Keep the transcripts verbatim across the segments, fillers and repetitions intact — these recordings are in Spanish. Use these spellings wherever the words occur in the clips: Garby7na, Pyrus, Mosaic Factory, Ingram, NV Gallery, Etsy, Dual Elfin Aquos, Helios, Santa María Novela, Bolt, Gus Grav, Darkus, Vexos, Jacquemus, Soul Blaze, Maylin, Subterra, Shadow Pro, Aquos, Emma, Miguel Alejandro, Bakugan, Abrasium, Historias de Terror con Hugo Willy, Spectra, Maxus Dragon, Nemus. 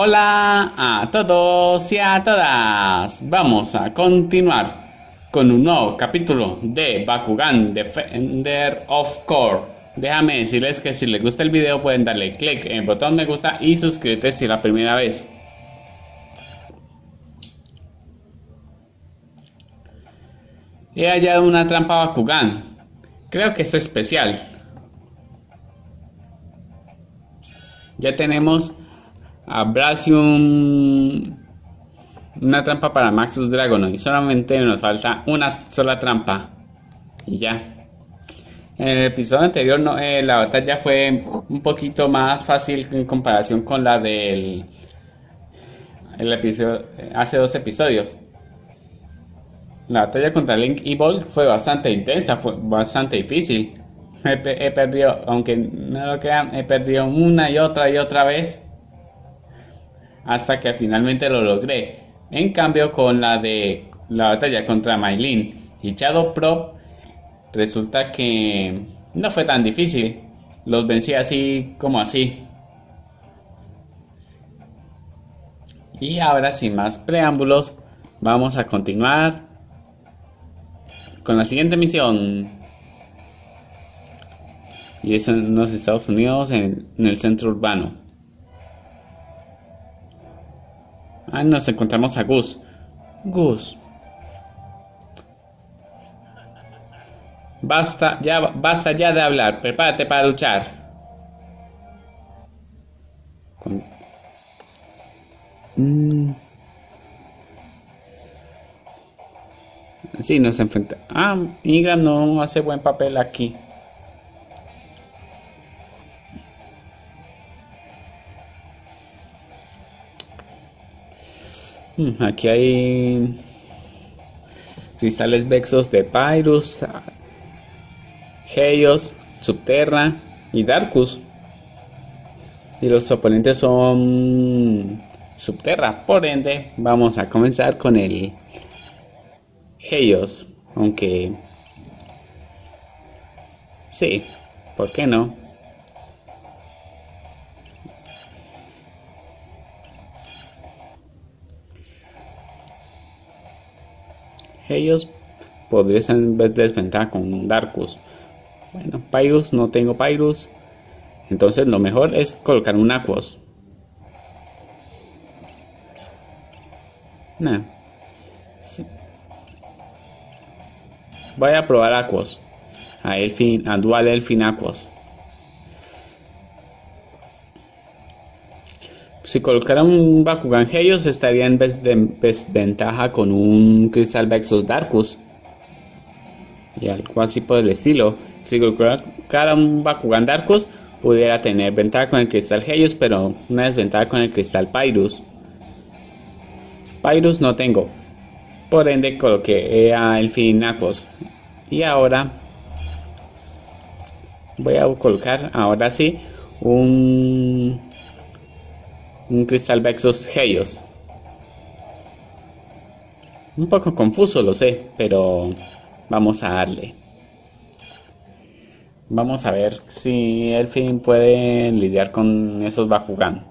Hola a todos y a todas. Vamos a continuar con un nuevo capítulo de Bakugan Defenders of Core. Déjame decirles que si les gusta el video pueden darle click en el botón me gusta y suscribirte si es la primera vez. He hallado una trampa Bakugan. Creo que es especial. Ya tenemos Abrasium, una trampa para Maxus Dragon, y solamente nos falta una sola trampa y ya. En el episodio anterior no, eh, la batalla fue un poquito más fácil en comparación con la del el episodio hace dos episodios. La batalla contra Link y Bolt fue bastante intensa, fue bastante difícil. He, he perdido, aunque no lo crean, he perdido una y otra y otra vez, hasta que finalmente lo logré. En cambio, con la de la batalla contra Maylin y Shadow Pro, resulta que no fue tan difícil. Los vencí así como así. Y ahora, sin más preámbulos, vamos a continuar con la siguiente misión. Y es en los Estados Unidos, en, en el centro urbano. Ah, nos encontramos a Gus. Gus. Basta ya, basta ya de hablar. Prepárate para luchar. Con... Mm. Sí, nos enfrenta. Ah, Ingram no hace buen papel aquí. Aquí hay cristales Vexos de Pyrus, Geios, Subterra y Darkus. Y los oponentes son Subterra, por ende vamos a comenzar con el Geios. Aunque sí, ¿por qué no? Ellos podrían estar en desventaja con Darkus. Bueno, Pyrus, no tengo Pyrus. Entonces lo mejor es colocar un Aquos. Nah. Sí. Voy a probar Aquos. A, Elfin, a Dual Elfin Aquos. Si colocara un Bakugan Helios, estaría en desventaja con un Crystal Vexos Darkus y algo así por el estilo. Si colocara un Bakugan Darkus, pudiera tener ventaja con el Crystal Helios, pero una desventaja con el Crystal Pyrus. Pyrus no tengo, por ende coloqué a Elfin Aquos. Y ahora voy a colocar, ahora sí, un... un Crystal Vexos Geios. Un poco confuso, lo sé, pero vamos a darle. Vamos a ver si Elfin puede lidiar con esos Bakugan.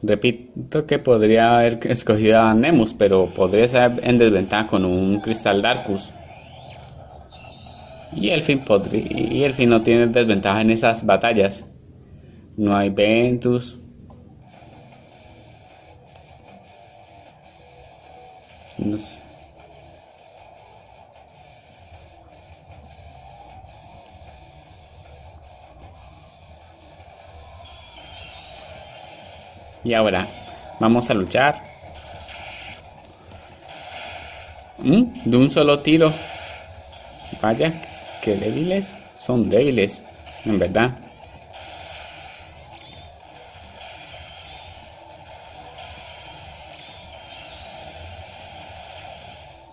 Repito que podría haber escogido a Nemus, pero podría estar en desventaja con un Crystal Darkus. Y Elfin, y Elfin no tiene desventaja en esas batallas. No hay Ventus. No sé. Y ahora vamos a luchar. ¿Mm? De un solo tiro. Vaya. Que débiles son débiles, en verdad.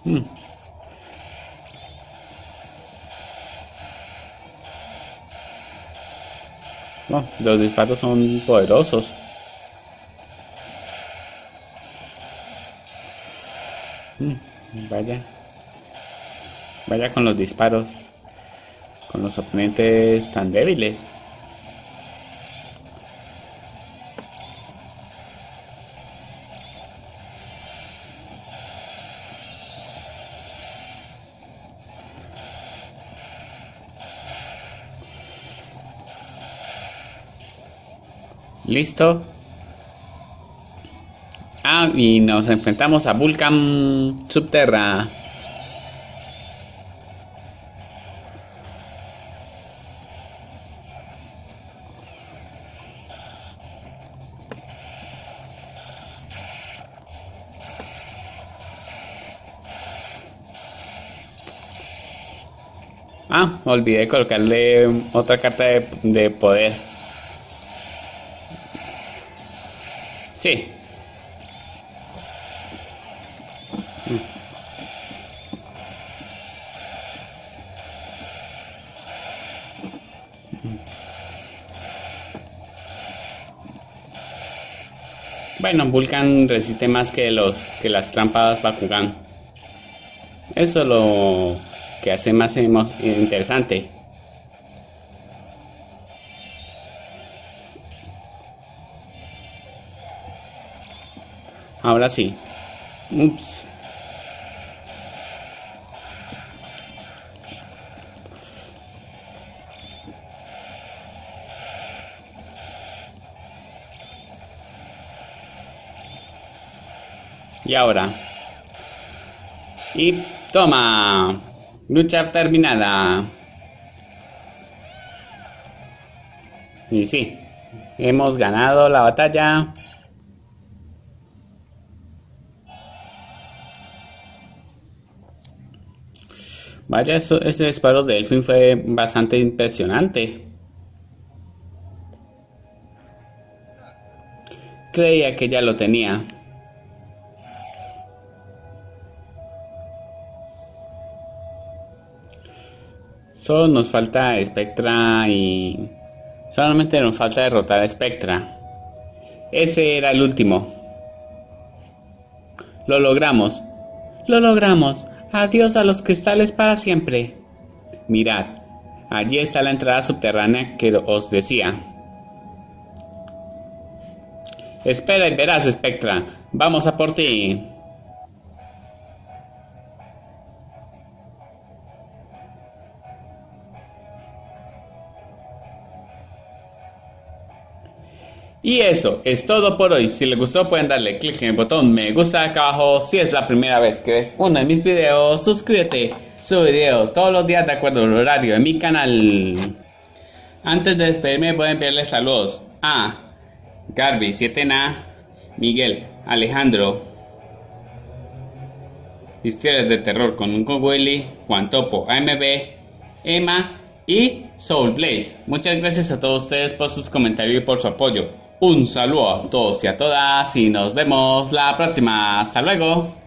Mm. Oh, los disparos son poderosos. Mm, vaya, vaya con los disparos. con los oponentes tan débiles. Listo. Ah, y nos enfrentamos a Vulcan Subterra. Ah, olvidé colocarle otra carta de, de poder. Sí. Bueno, Vulcan resiste más que los que las trampas Bakugan. Eso es lo que hace más interesante. Ahora sí. Ups. Y ahora. Y toma. Lucha terminada. Y sí. Hemos ganado la batalla. Vaya, eso, ese disparo de Elfin fue bastante impresionante. Creía que ya lo tenía. Solo nos falta Spectra y... solamente nos falta derrotar a Spectra. Ese era el último. Lo logramos. Lo logramos. Adiós a los cristales para siempre. Mirad, allí está la entrada subterránea que os decía. Espera y verás, Spectra. Vamos a por ti. Y eso es todo por hoy. Si les gustó pueden darle clic en el botón me gusta acá abajo. Si es la primera vez que ves uno de mis videos, suscríbete. Subo video todos los días de acuerdo al horario de mi canal. Antes de despedirme voy a enviarles saludos a Garby siete na, Miguel Alejandro, Historias de Terror con Hugo Willy, Juan Topo A M B, Emma y Soul Blaze. Muchas gracias a todos ustedes por sus comentarios y por su apoyo. Un saludo a todos y a todas y nos vemos la próxima. Hasta luego.